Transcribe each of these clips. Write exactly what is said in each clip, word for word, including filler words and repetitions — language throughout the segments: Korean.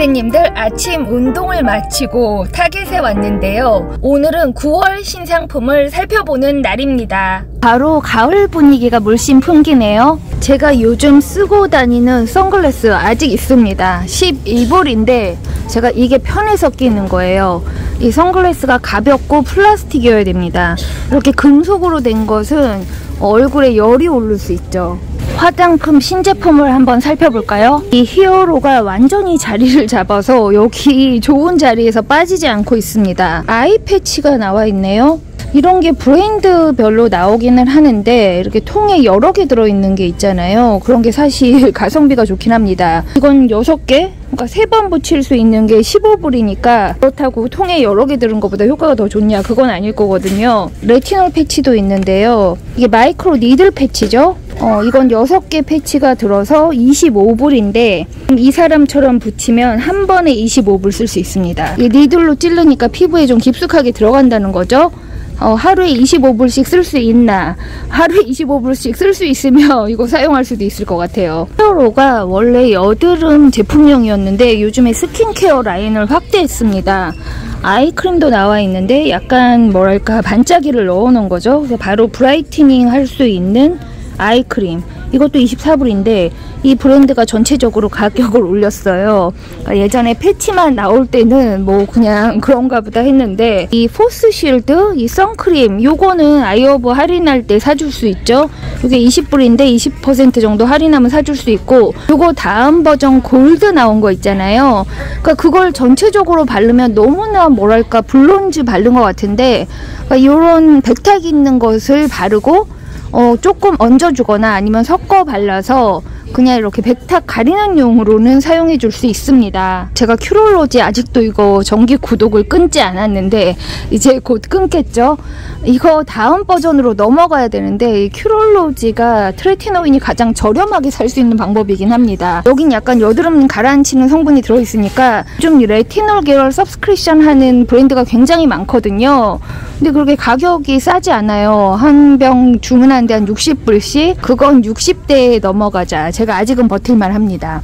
객대님들 아침 운동을 마치고 타겟에 왔는데요. 오늘은 구월 신상품을 살펴보는 날입니다. 바로 가을 분위기가 물씬 풍기네요. 제가 요즘 쓰고 다니는 선글라스 아직 있습니다. 십이 볼인데 제가 이게 편해서 끼는 거예요. 이 선글라스가 가볍고 플라스틱이어야 됩니다. 이렇게 금속으로 된 것은 얼굴에 열이 오를 수 있죠. 화장품 신제품을 한번 살펴볼까요? 이 히어로가 완전히 자리를 잡아서 여기 좋은 자리에서 빠지지 않고 있습니다. 아이 패치가 나와 있네요. 이런 게 브랜드별로 나오기는 하는데 이렇게 통에 여러 개 들어있는 게 있잖아요. 그런 게 사실 가성비가 좋긴 합니다. 이건 여섯 개? 그러니까 세 번 붙일 수 있는 게 십오 불이니까 그렇다고 통에 여러 개 들은 것보다 효과가 더 좋냐? 그건 아닐 거거든요. 레티놀 패치도 있는데요. 이게 마이크로 니들 패치죠? 어, 이건 여섯 개 패치가 들어서 이십오 불인데 이 사람처럼 붙이면 한 번에 이십오 불 쓸 수 있습니다. 이 니들로 찌르니까 피부에 좀 깊숙하게 들어간다는 거죠? 어, 하루에 이십오 불씩 쓸 수 있나? 하루에 이십오 불씩 쓸 수 있으며 이거 사용할 수도 있을 것 같아요. 히어로가 원래 여드름 제품명이었는데 요즘에 스킨케어 라인을 확대했습니다. 아이크림도 나와 있는데 약간 뭐랄까 반짝이를 넣어놓은 거죠. 그래서 바로 브라이트닝 할 수 있는 아이크림. 이것도 이십사 불인데 이 브랜드가 전체적으로 가격을 올렸어요. 예전에 패치만 나올 때는 뭐 그냥 그런가 보다 했는데 이 포스 쉴드, 이 선크림 요거는 아이오브 할인할 때 사줄 수 있죠. 이게 이십 불인데 이십 퍼센트 정도 할인하면 사줄 수 있고 요거 다음 버전 골드 나온 거 있잖아요. 그러니까 그걸 전체적으로 바르면 너무나 뭐랄까 블론즈 바른 것 같은데 그러니까 요런 백탁 있는 것을 바르고 어, 조금 얹어주거나 아니면 섞어 발라서 그냥 이렇게 백탁 가리는 용으로는 사용해 줄 수 있습니다. 제가 큐롤로지 아직도 이거 정기 구독을 끊지 않았는데 이제 곧 끊겠죠. 이거 다음 버전으로 넘어가야 되는데 이 큐롤로지가 트레티노인이 가장 저렴하게 살 수 있는 방법이긴 합니다. 여긴 약간 여드름 가라앉히는 성분이 들어있으니까 좀 레티놀 계열 서브스크립션 하는 브랜드가 굉장히 많거든요. 근데 그렇게 가격이 싸지 않아요. 한 병 주문하는데 한 육십 불씩 그건 육십 대에 넘어가자. 제가 아직은 버틸만 합니다.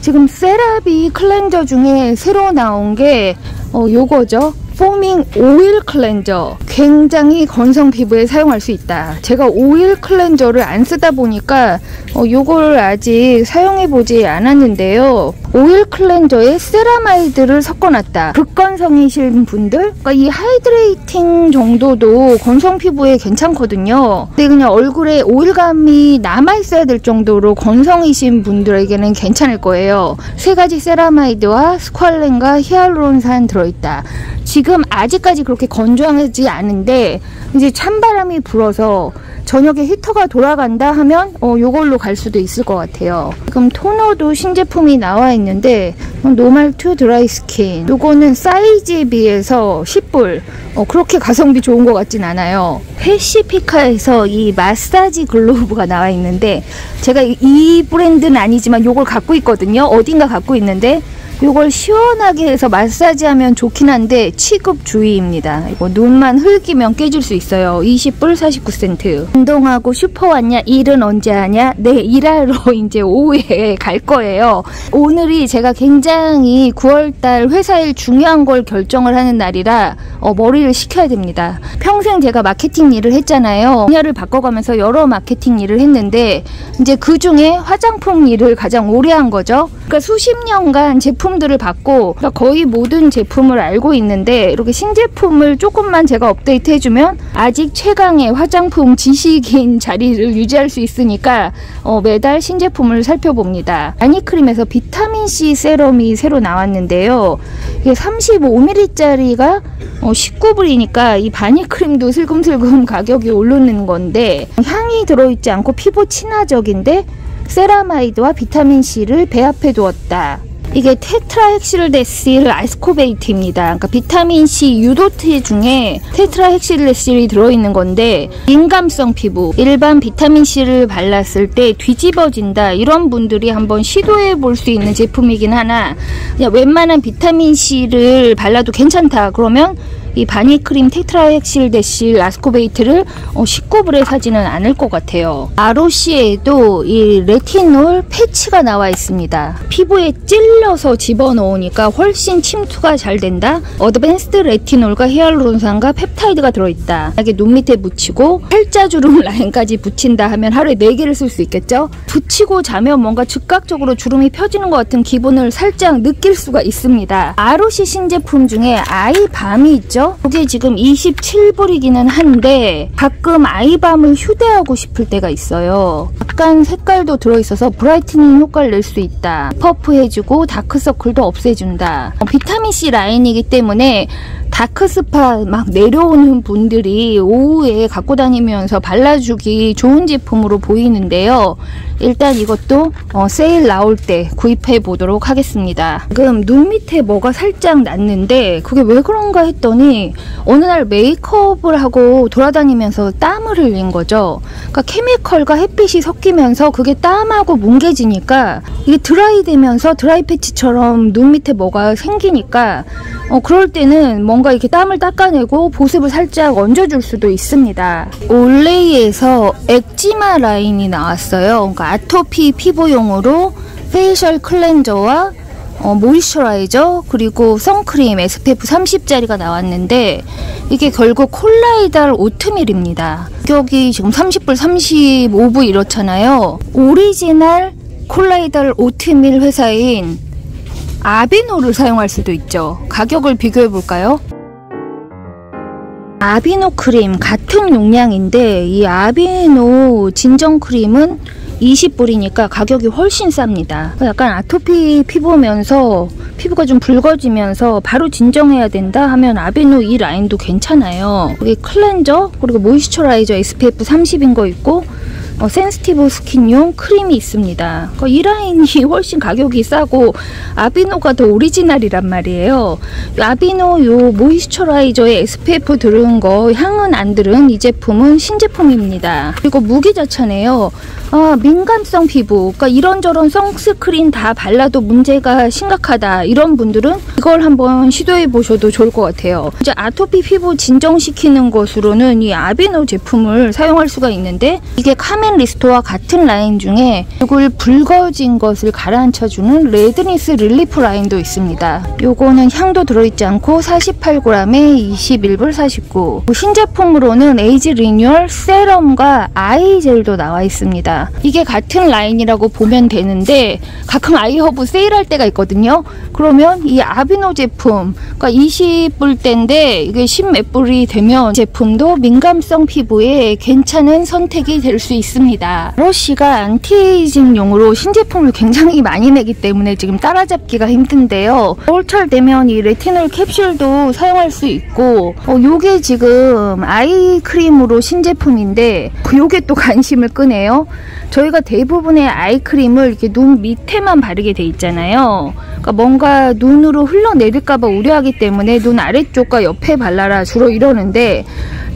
지금 세라비 클렌저 중에 새로 나온 게 어, 요거죠. 포밍 오일 클렌저. 굉장히 건성 피부에 사용할 수 있다. 제가 오일 클렌저를 안 쓰다 보니까 어, 요걸 아직 사용해 보지 않았는데요. 오일 클렌저에 세라마이드를 섞어놨다. 극건성이신 분들, 그러니까 이 하이드레이팅 정도도 건성 피부에 괜찮거든요. 근데 그냥 얼굴에 오일감이 남아 있어야 될 정도로 건성이신 분들에게는 괜찮을 거예요. 세 가지 세라마이드와 스ኳ렌과 히알루론산 들어있다. 지금 아직까지 그렇게 건조하지 않은데 이제 찬바람이 불어서 저녁에 히터가 돌아간다 하면 어, 요걸로 갈 수도 있을 것 같아요. 지금 토너도 신제품이 나와 있는데 노멀 투 드라이 스킨 요거는 사이즈에 비해서 십 불. 어, 그렇게 가성비 좋은 것 같진 않아요. 패시피카에서 이 마사지 글로브가 나와 있는데 제가 이 브랜드는 아니지만 요걸 갖고 있거든요. 어딘가 갖고 있는데 요걸 시원하게 해서 마사지하면 좋긴 한데 취급 주의입니다. 이거 눈만 흘기면 깨질 수 있어요. 이십 불 사십구 센트. 운동하고 슈퍼 왔냐? 일은 언제 하냐? 네, 일하러 이제 오후에 갈 거예요. 오늘이 제가 굉장히 구월 달 회사일 중요한 걸 결정을 하는 날이라 어, 머리를 식혀야 됩니다. 평생 제가 마케팅 일을 했잖아요. 분야를 바꿔가면서 여러 마케팅 일을 했는데 이제 그 중에 화장품 일을 가장 오래 한 거죠. 그러니까 수십 년간 제품 들을 받고 거의 모든 제품을 알고 있는데 이렇게 신제품을 조금만 제가 업데이트 해주면 아직 최강의 화장품 지식인 자리를 유지할 수 있으니까 어, 매달 신제품을 살펴봅니다. 아니크림에서 비타민C 세럼이 새로 나왔는데요. 이게 삼십오 밀리리터짜리가 어, 십구 불이니까 이 바니크림도 슬금슬금 가격이 오르는 건데 향이 들어있지 않고 피부 친화적인데 세라마이드와 비타민C를 배합해 두었다. 이게 테트라헥실데실 아이스코베이트입니다. 그러니까 비타민C 유도체 중에 테트라헥실데실이 들어있는 건데 민감성 피부, 일반 비타민C를 발랐을 때 뒤집어진다 이런 분들이 한번 시도해 볼 수 있는 제품이긴 하나 그냥 웬만한 비타민C를 발라도 괜찮다 그러면 이 바니크림 테트라헥실데실라스코베이트를 어, 십구 불에 사지는 않을 것 같아요. 라로시에도 이 레티놀 패치가 나와 있습니다. 피부에 찔러서 집어넣으니까 훨씬 침투가 잘 된다. 어드밴스드 레티놀과 히알루론산과 펩타이드가 들어있다. 만약에 눈 밑에 묻히고 팔자주름 라인까지 붙인다 하면 하루에 네 개를 쓸 수 있겠죠. 붙이고 자면 뭔가 즉각적으로 주름이 펴지는 것 같은 기분을 살짝 느낄 수가 있습니다. 라로시 신제품 중에 아이밤이 있죠. 이게 지금 이십칠 불이기는 한데 가끔 아이밤을 휴대하고 싶을 때가 있어요. 약간 색깔도 들어있어서 브라이트닝 효과를 낼 수 있다. 퍼프해주고 다크서클도 없애준다. 비타민C 라인이기 때문에 다크스팟 막 내려오는 분들이 오후에 갖고 다니면서 발라주기 좋은 제품으로 보이는데요. 일단 이것도 어, 세일 나올 때 구입해 보도록 하겠습니다. 지금 눈 밑에 뭐가 살짝 났는데 그게 왜 그런가 했더니 어느 날 메이크업을 하고 돌아다니면서 땀을 흘린 거죠. 그러니까 케미컬과 햇빛이 섞이면서 그게 땀하고 뭉개지니까 이게 드라이 되면서 드라이 패치처럼 눈 밑에 뭐가 생기니까 어, 그럴 때는 뭔가 이렇게 땀을 닦아내고 보습을 살짝 얹어줄 수도 있습니다. 올레이에서 엑지마 라인이 나왔어요. 그러니까 아토피 피부용으로 페이셜 클렌저와 어, 모이스처라이저 그리고 선크림 에스피에프 삼십짜리가 나왔는데 이게 결국 콜라이달 오트밀입니다. 가격이 지금 삼십 불 삼십오 부 이렇잖아요. 오리지널 콜라이달 오트밀 회사인 아비노를 사용할 수도 있죠. 가격을 비교해 볼까요? 아비노 크림 같은 용량인데 이 아비노 진정 크림은 이십 불이니까 가격이 훨씬 쌉니다. 약간 아토피 피부면서 피부가 좀 붉어지면서 바로 진정해야 된다 하면 아비노 이 라인도 괜찮아요. 여기 클렌저 그리고 모이스처라이저 에스피에프 삼십인 거 있고 어, 센스티브 스킨용 크림이 있습니다. 그러니까 이 라인이 훨씬 가격이 싸고 아비노가 더 오리지널이란 말이에요. 아비노 요 모이스처라이저에 에스피에프 들은 거 향은 안 들은 이 제품은 신제품입니다. 그리고 무기 자체네요. 아, 민감성 피부, 그러니까 이런저런 선크림 다 발라도 문제가 심각하다 이런 분들은 이걸 한번 시도해 보셔도 좋을 것 같아요. 이제 아토피 피부 진정시키는 것으로는 이 아비노 제품을 사용할 수가 있는데 이게 카멘 리스토와 같은 라인 중에 얼굴 붉어진 것을 가라앉혀주는 레드니스 릴리프 라인도 있습니다. 요거는 향도 들어있지 않고 사십팔 그램에 이십일 불 사십구. 신제품으로는 에이지 리뉴얼 세럼과 아이 젤도 나와 있습니다. 이게 같은 라인이라고 보면 되는데 가끔 아이허브 세일할 때가 있거든요. 그러면 이 아비노 제품 그러니까 이십 불대인데 이게 십몇 불이 되면 제품도 민감성 피부에 괜찮은 선택이 될 수 있습니다. 러쉬가 안티에이징용으로 신제품을 굉장히 많이 내기 때문에 지금 따라잡기가 힘든데요. 겨울철 되면 이 레티놀 캡슐도 사용할 수 있고 어, 요게 지금 아이크림으로 신제품인데 요게 또 관심을 끄네요. 저희가 대부분의 아이크림을 이렇게 눈 밑에만 바르게 돼 있잖아요. 그러니까 뭔가 눈으로 흘러내릴까봐 우려하기 때문에 눈 아래쪽과 옆에 발라라 주로 이러는데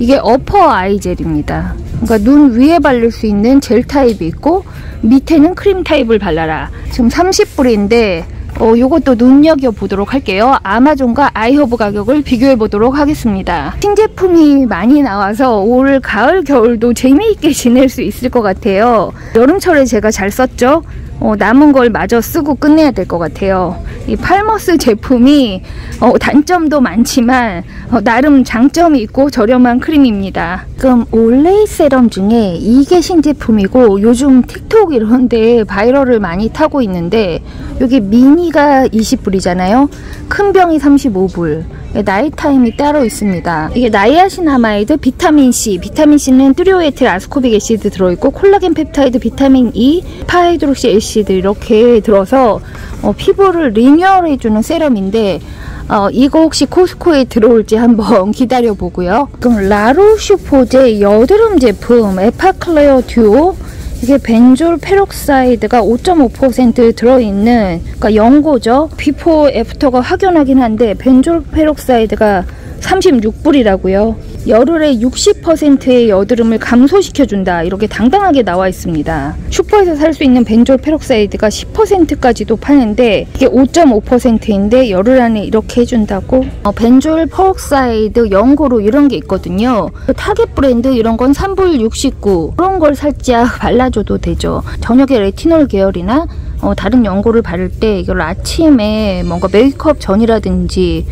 이게 어퍼 아이젤입니다. 그러니까 눈 위에 바를 수 있는 젤 타입이 있고 밑에는 크림 타입을 발라라. 지금 삼십 불인데 어, 요것도 눈여겨보도록 할게요. 아마존과 아이허브 가격을 비교해보도록 하겠습니다. 신제품이 많이 나와서 올 가을 겨울도 재미있게 지낼 수 있을 것 같아요. 여름철에 제가 잘 썼죠. 어, 남은 걸 마저 쓰고 끝내야 될 것 같아요. 이 팔머스 제품이 어, 단점도 많지만 어, 나름 장점이 있고 저렴한 크림입니다. 그럼 올레이 세럼 중에 이게 신제품이고 요즘 틱톡 이런데 바이럴을 많이 타고 있는데 여기 미니가 이십 불이잖아요. 큰 병이 삼십오 불. 나이타임이 따로 있습니다. 이게 나이아신아마이드, 비타민C, 비타민C는 트리오에틸라스코빅 애시드 들어있고 콜라겐 펩타이드, 비타민E, 파하이드록시 애시드 이렇게 들어서 어, 피부를 리뉴얼해주는 세럼인데 어, 이거 혹시 코스코에 들어올지 한번 기다려보고요. 그럼 라로슈포제 여드름 제품 에파클레어 듀오 이게 benzoyl peroxide가 오 점 오 퍼센트 들어있는 그러니까 연고죠. 비포 애프터가 확연하긴 한데 benzoyl peroxide가 삼십육 불이라고요. 열흘에 육십 퍼센트의 여드름을 감소시켜준다, 이렇게 당당하게 나와 있습니다. 슈퍼에서 살 수 있는 벤졸 페록사이드가 십 퍼센트까지도 파는데 이게 오 점 오 퍼센트인데 열흘 안에 이렇게 해준다고. 어, 벤졸 페록사이드 연고로 이런 게 있거든요. 타겟 브랜드 이런 건 삼 불 육십구, 그런 걸 살짝 발라줘도 되죠. 저녁에 레티놀 계열이나 어, 다른 연고를 바를 때 이걸 아침에 뭔가 메이크업 전이라든지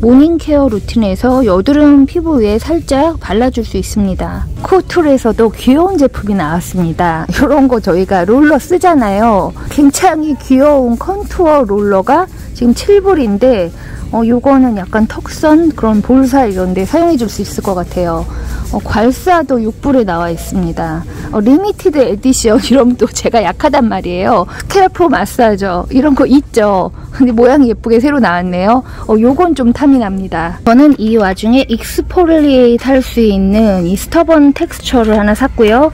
모닝케어 루틴에서 여드름 피부에 살짝 발라줄 수 있습니다. 코툴에서도 귀여운 제품이 나왔습니다. 이런 거 저희가 롤러 쓰잖아요. 굉장히 귀여운 컨투어 롤러가 지금 칠 불인데 어, 요거는 약간 턱선 그런 볼살 이런데 사용해 줄 수 있을 것 같아요. 어, 괄사도 육 불에 나와 있습니다. 어, 리미티드 에디션 이런 또 제가 약하단 말이에요. 스캘프 마사저 이런 거 있죠. 근데 모양이 예쁘게 새로 나왔네요. 어, 요건 좀 탐이 납니다. 저는 이 와중에 익스포리에이트 할 수 있는 이 스터번 텍스처를 하나 샀고요.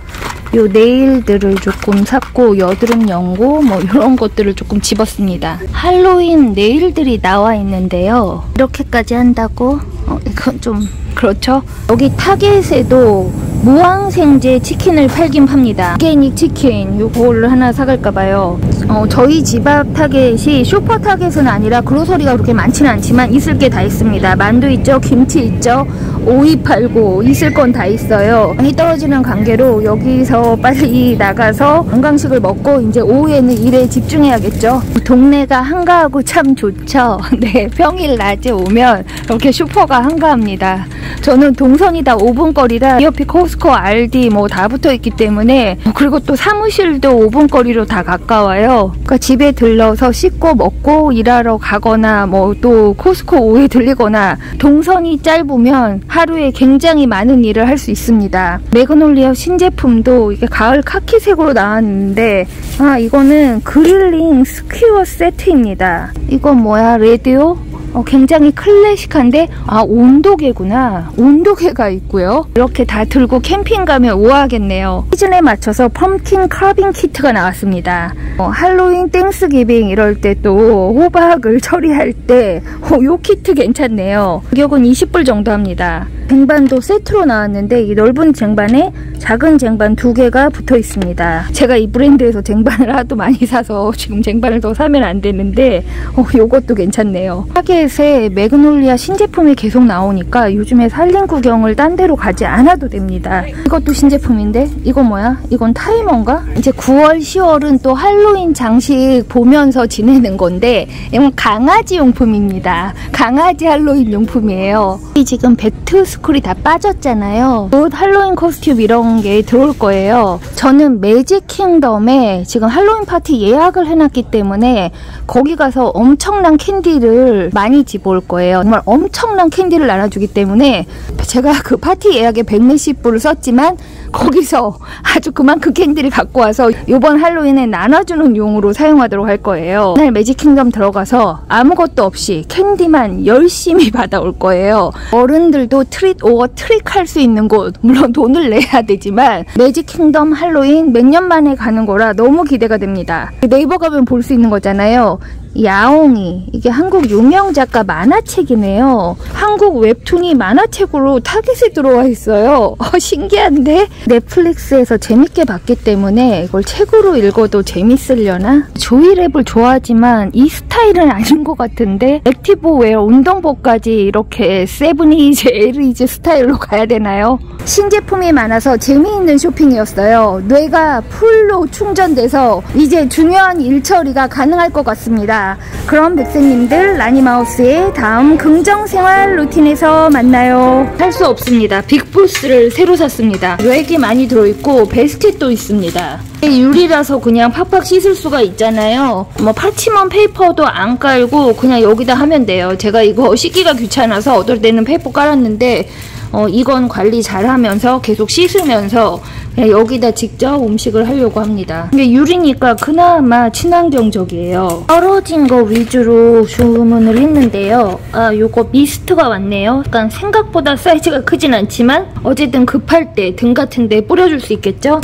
요 네일들을 조금 샀고 여드름 연고 뭐 이런 것들을 조금 집었습니다. 할로윈 네일들이 나와 있는데요. 이렇게까지 한다고? 어, 이건 좀 그렇죠? 여기 타겟에도 무항생제 치킨을 팔긴 팝니다. 오게닉 치킨 요거를 하나 사갈까봐요. 어, 저희 집 앞 타겟이 슈퍼 타겟은 아니라 그로서리가 그렇게 많지는 않지만 있을 게 다 있습니다. 만두 있죠, 김치 있죠, 오이 팔고 있을 건 다 있어요. 많이 떨어지는 관계로 여기서 빨리 나가서 건강식을 먹고 이제 오후에는 일에 집중해야겠죠. 동네가 한가하고 참 좋죠. 네, 평일 낮에 오면 이렇게 슈퍼가 한가합니다. 저는 동선이 다 오 분 거리라 이어피 코스코 알디 뭐 다 붙어 있기 때문에, 그리고 또 사무실도 오 분 거리로 다 가까워요. 그러니까 집에 들러서 씻고 먹고 일하러 가거나 뭐 또 코스코 오후에 들리거나 동선이 짧으면 하루에 굉장히 많은 일을 할 수 있습니다. 매그놀리아 신제품도 이게 가을 카키색으로 나왔는데 아 이거는 그릴링 스퀴어 세트입니다. 이건 뭐야? 레디오? 어, 굉장히 클래식한데 아 온도계구나. 온도계가 있고요. 이렇게 다 들고 캠핑 가면 우아하겠네요. 시즌에 맞춰서 펌킨 카빙 키트가 나왔습니다. 어, 할로윈 땡스기빙 이럴 때 또 호박을 처리할 때 요 키트 괜찮네요. 가격은 이십 불 정도 합니다. 쟁반도 세트로 나왔는데 이 넓은 쟁반에 작은 쟁반 두 개가 붙어 있습니다. 제가 이 브랜드에서 쟁반을 하도 많이 사서 지금 쟁반을 더 사면 안 되는데 어, 요것도 괜찮네요. 타겟에 매그놀리아 신제품이 계속 나오니까 요즘에 산림 구경을 딴 데로 가지 않아도 됩니다. 이것도 신제품인데 이건 뭐야? 이건 타이머인가? 이제 구월 시월은 또 할로윈 장식 보면서 지내는 건데 이건 강아지 용품입니다. 강아지 할로윈 용품이에요. 지금 벨트 스쿨이 다 빠졌잖아요. 곧 할로윈 코스튬 이런 게 들어올 거예요. 저는 매직 킹덤에 지금 할로윈 파티 예약을 해놨기 때문에 거기 가서 엄청난 캔디를 많이 집어올 거예요. 정말 엄청난 캔디를 나눠주기 때문에 제가 그 파티 예약에 백몇십 불을 썼지만 거기서 아주 그만큼 캔디를 갖고 와서 이번 할로윈에 나눠주는 용으로 사용하도록 할 거예요. 오늘 매직 킹덤 들어가서 아무것도 없이 캔디만 열심히 받아올 거예요. 어른들도 트릿 오어 트릭 할 수 있는 곳, 물론 돈을 내야 되지만 매직 킹덤 할로윈 몇 년 만에 가는 거라 너무 기대가 됩니다. 네이버 가면 볼 수 있는 거잖아요. 야옹이, 이게 한국 유명 작가 만화책이네요. 한국 웹툰이 만화책으로 타겟에 들어와 있어요. 어, 신기한데? 넷플릭스에서 재밌게 봤기 때문에 이걸 책으로 읽어도 재밌으려나? 조이랩을 좋아하지만 이 스타일은 아닌 것 같은데 액티브웨어 운동복까지 이렇게 세븐이즈, 에이리즈 스타일로 가야 되나요? 신제품이 많아서 재미있는 쇼핑이었어요. 뇌가 풀로 충전돼서 이제 중요한 일처리가 가능할 것 같습니다. 그럼 백세님들 라니마우스의 다음 긍정생활 루틴에서 만나요. 할 수 없습니다. 빅보스를 새로 샀습니다. 렉이 많이 들어있고 베스킷도 있습니다. 유리라서 그냥 팍팍 씻을 수가 있잖아요. 뭐 파치먼 페이퍼도 안 깔고 그냥 여기다 하면 돼요. 제가 이거 씻기가 귀찮아서 어떨 때는 페이퍼 깔았는데 어, 이건 관리 잘하면서 계속 씻으면서 그냥 여기다 직접 음식을 하려고 합니다. 근데 유리니까 그나마 친환경적이에요. 떨어진 거 위주로 주문을 했는데요. 아 요거 미스트가 왔네요. 약간 생각보다 사이즈가 크진 않지만 어쨌든 급할 때 등 같은 데 뿌려줄 수 있겠죠?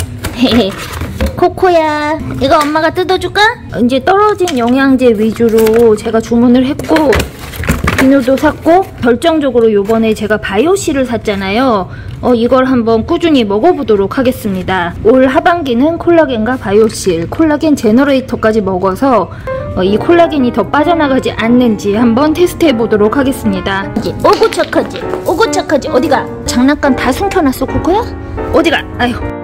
코코야 이거 엄마가 뜯어줄까? 이제 떨어진 영양제 위주로 제가 주문을 했고 비누도 샀고, 결정적으로 요번에 제가 바이오씨를 샀잖아요. 어, 이걸 한번 꾸준히 먹어보도록 하겠습니다. 올 하반기는 콜라겐과 바이오실, 콜라겐 제너레이터까지 먹어서 어, 이 콜라겐이 더 빠져나가지 않는지 한번 테스트해보도록 하겠습니다. 오고 착하지? 오고 착하지? 어디가? 장난감 다 숨겨놨어, 코코야? 어디가? 아휴.